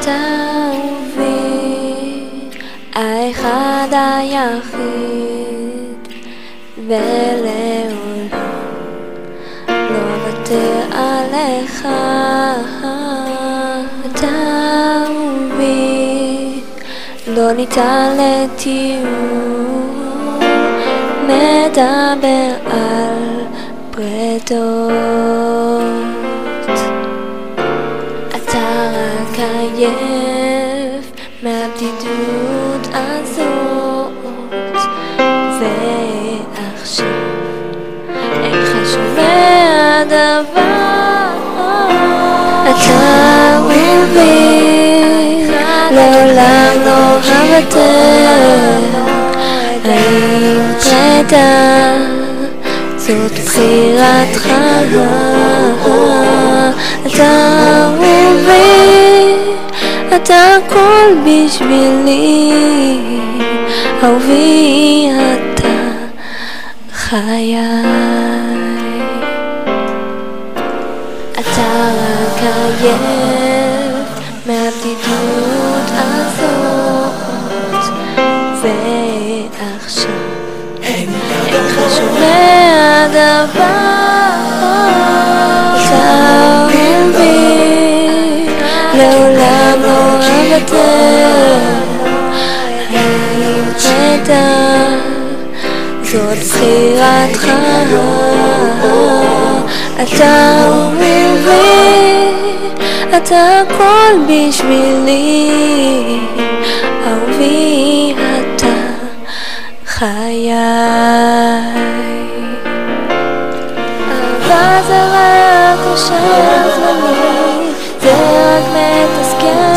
تعوي האחד היחיד ולעולם לא אוותר עליך تعوي לא ניתן לתיאור מדבר על פרדות עייף מהבדידות הזאת ועכשיו איך חשובה הדבר אתה מבין לעולם לא הוותר האם פרידה זאת בחירתך אתה מבין אתה הכל בשבילי, אהובי אתה חיי. אתה רק עייף מהבדידות הזאת, ועכשיו איך חשובה הדבר. אתה מבין לעולם לא האם פרידה זאת בחירתך אתה מבין אתה הכל בשבילי אהובי אתה חיי אהבה זה רק אושר זמני זה רק מתסכל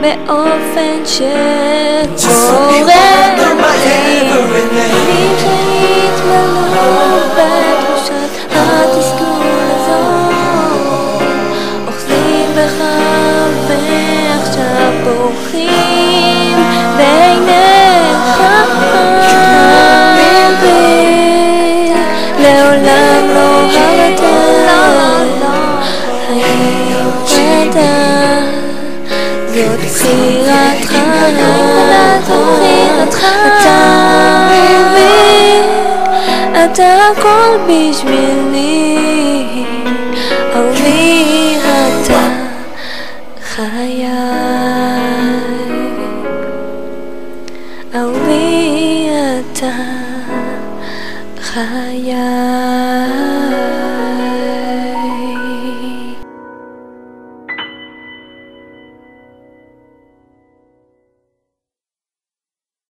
באופן שקורא לי כשהתמלאו בתחושת התסכול הזאת אוחזים בך ועכשיו בורחים בעיניך מבין לעולם לא הוותר היית זאת בחירתך, אתה מבין, אתה הכל בשבילי, אהובי אתה חיי, אהובי אתה חיי.